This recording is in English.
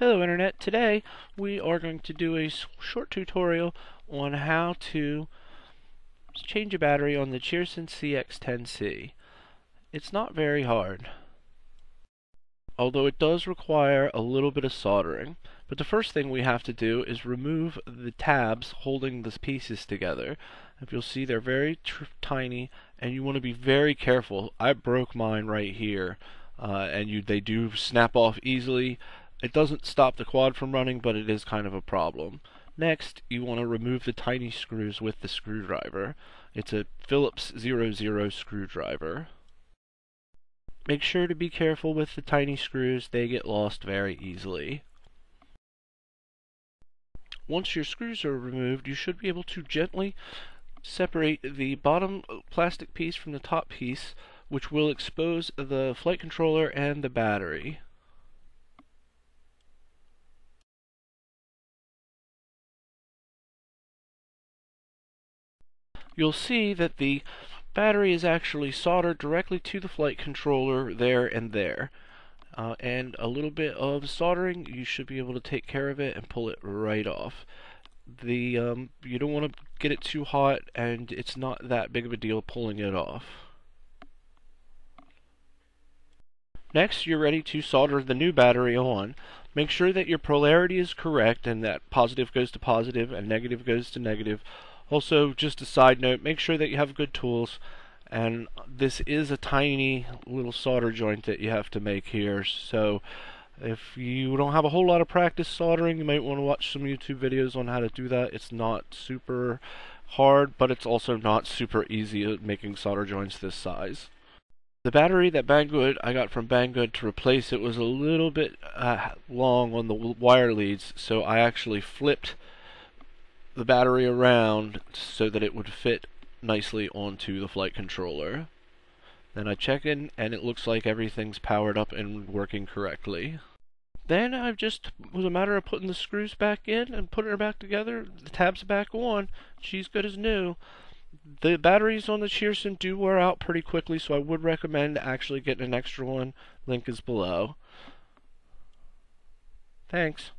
Hello Internet, today we are going to do a short tutorial on how to change a battery on the Cheerson CX10C. It's not very hard, although it does require a little bit of soldering. But the first thing we have to do is remove the tabs holding the pieces together. If you'll see, they're very tiny and you want to be very careful. I broke mine right here and they do snap off easily. It doesn't stop the quad from running, but it is kind of a problem. Next, you want to remove the tiny screws with the screwdriver. It's a Philips 00 screwdriver. Make sure to be careful with the tiny screws. They get lost very easily. Once your screws are removed, you should be able to gently separate the bottom plastic piece from the top piece, which will expose the flight controller and the battery. You'll see that the battery is actually soldered directly to the flight controller there and there. And a little bit of soldering, you should be able to take care of it and pull it right off. You don't want to get it too hot, and it's not that big of a deal pulling it off. Next, you're ready to solder the new battery on. Make sure that your polarity is correct and that positive goes to positive and negative goes to negative. Also, just a side note, make sure that you have good tools, and this is a tiny little solder joint that you have to make here, so if you don't have a whole lot of practice soldering, you might want to watch some YouTube videos on how to do that. It's not super hard, but it's also not super easy at making solder joints this size. The battery that I got from Banggood to replace it was a little bit long on the wire leads, so I actually flipped the battery around so that it would fit nicely onto the flight controller. Then I check in and it looks like everything's powered up and working correctly. Then it was a matter of putting the screws back in and putting her back together, the tabs back on. She's good as new. The batteries on the Cheerson do wear out pretty quickly, so I would recommend actually getting an extra one. Link is below. Thanks.